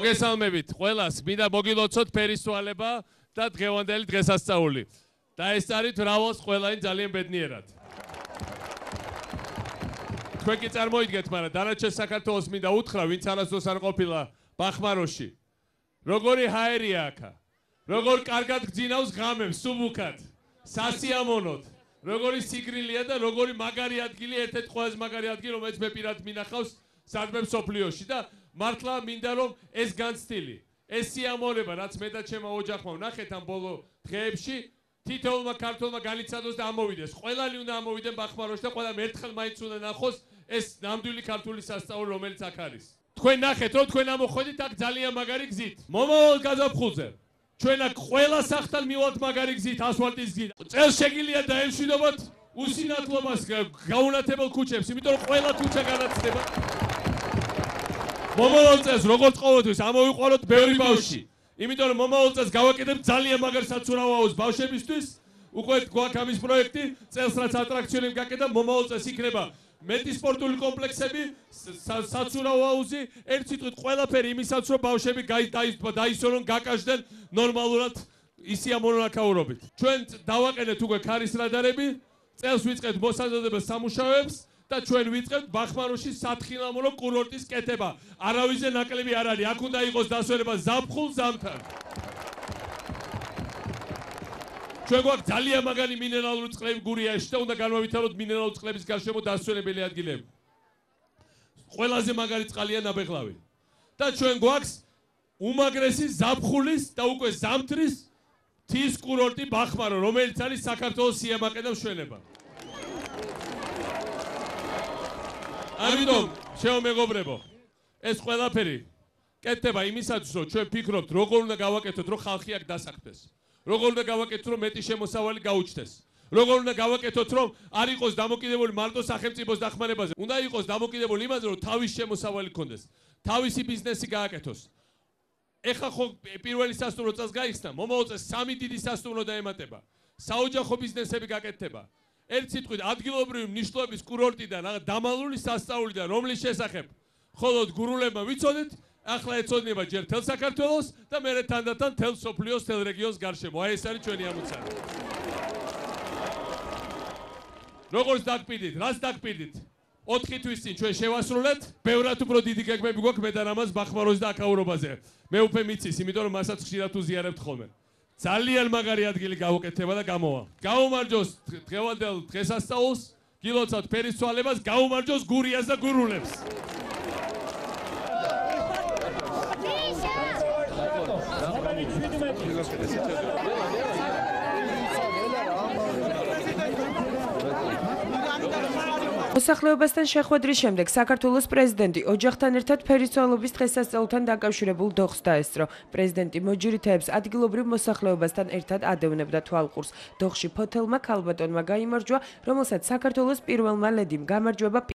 მოგესალმებით ყველას, მინდა მოგილოცოთ ფერისვალება და დღევანდელი დღესასწაული. Დაესწარით რავალს ყველანი ძალიან ბედნიერად. თქვენ კი წარმოიდგენთ, მაგრამ დანარჩენ საქართველოს მინდა უთხრა, ვინც არასდროს არ ყოფილა ბახმაროში. როგორი ჰაერია აქ. როგორ კარგად გძინავს ღამემ, სუბუქად, სასიამოვნოდ. Როგორი სიგრილია და როგორი მაგარი ადგილი, ერთ-ერთი ყველაზე მაგარი ადგილი, რომელიც მე პირად მინახავს სადმე მსოფლიოში და მართლა მინდა რომ ეს განცდილი, ეს სიამოვნება, რაც მე და ჩემო ოჯახმა ვნახეთ ამ ბოლო დღეებში, თითოეულმა ქართველმა განიცადოს და ამოვიდეს. ყველანი უნდა ამოვიდნენ ბახმაროში და ყველამ ერთხელ მაინც უნდა ნახოს ეს ნამდვილი ქართული სასწაული, რომელიც აქ არის. Თქვენ ნახეთ, რომ თქვენ ამოხვედით აქ ძალიან მაგარი გზით. მომავალ გაზაფხულზე ჩვენ აქ ყველა სახთან მივალთ მაგარი გზით, ასფალტის გზით. წელს შეგიძლია დაემშვიდობოთ უსინათლობას გაუნათებელ ქუჩებს, იმიტომ რომ ყველა ქუჩა განაცდება. მომავალ წელს როგორც ყოველთვის ამოვიყვანოთ ბევრი ბავში, იმიტომ რომ მომავალ წელს გავაკეთებთ ძალიან მაგარ საცურავ აუზს ბავშვებისთვის. უკვე გვაქვს ამის პროექტი, წელს რაც ატრაქციონები გაკეთდა, მომავალ წელს იქნება მეტი სპორტული კომპლექსები, საცურავო აუზი, ერთ სიტყვით ყველაფერი იმისაც, რომ ბავშვები დაისწორონ, გაკაშდნენ ნორმალურად სიამოვნებებით. ჩვენ დავაყენეთ უკვე ქარის რადარები, წელს ვიწყებთ მოსაზრდებელ სამუშაოებს და ჩვენ ვიწყებთ ბახმაროშის სათხილამურო კურორტის კეთება. არავისზე ნაკლები არ არის, აქ უნდა იყოს დასვენება ზაფხულ ზამთარ. Ჩვენ გვაქვს ძალიან მაგარი მინერალური წყლები გურიაში და უნდა განვავითაროთ მინერალური წყლების გარშემო დასვენებელი ადგილები. Ყველაზე მაგარი წყალია ნაბეღლავი. და ჩვენ გვაქვს უმაგრესი ზაფხულის და უკვე ზამთრის მთის კურორტი ბახმარო, რომელიც არის საქართველოს სიამაყე და მშვენება. ამიტომ, ჩემო მეგობრებო, ეს ყველაფერი კეთდება იმისათვის, რომ ჩვენ ფიქრობთ, როგორ უნდა გავაკეთოთ, რომ ხალხი აქ დასახლდეს. Როგორ უნდა გავაკეთოთ, რომ მეტი შემოსავალი გაუჩნდეს? Როგორ უნდა გავაკეთოთ, რომ არ იყოს დამოკიდებული მარტო სახელმწიფოს დახმარებაზე? Უნდა იყოს დამოკიდებული იმაზე, რომ თავის შემოსავალი ჰქონდეს, თავისი ბიზნესი გააკეთოს. ეხლა ხო პირველი სასტუმრო წელს გაიხსნა, მომავალ წელს სამი დიდი სასტუმრო დაემატება, საოჯახო ბიზნესები გაკეთდება. Ერთ სიტყვით, ადგილობრივი მნიშვნელობის კურორტიდან, დამალული სასწაულიდან, რომლის შესახებ მხოლოდ გურულებმა ვიცოდეთ, ახლა ეწოდება ჯერ თელ საქართველოს და მერე თანდათან თელ სოფლიოს, თელ რეგიონს გარშემო. აი ეს არის ჩვენი ამოცანა. როგორც დაგპირდით, რას დაგპირდით? 4 თვის წინ ჩვენ შევასრულეთ, ბევრად უფრო დიდი გეგმები გვაქვს მე და რამაზ ბახმაროს და აკაურობაზე. მე უფრო მიცის, იმიტომ რომ მასაც ხშირად უზიარებთ ხოლმე. ძალიან მაგარი ადგილი გავუკეთება და გამოვა. გაუმარჯოს დღევანდელ დღესასწაულს, გილოცავთ ფერისცვალებას, გაუმარჯოს გურიას და გურულებს. მოსახლეობასთან შეხვედრის შემდეგ საქართველოს პრეზიდენტი ოჯახთან ერთად ფერისცვალობის დღესასწაულთან დაკავშირებულ დოხს დაესწრო. პრეზიდენტი მოჯირითეებს ადგილობრივ მოსახლეობასთან ერთად ადევნებდა თვალყურს. დოხში ფოთელმა ქალბატონმა გაიმარჯვა, რომელსაც საქართველოს პირველმა ლედიმ გამარჯვება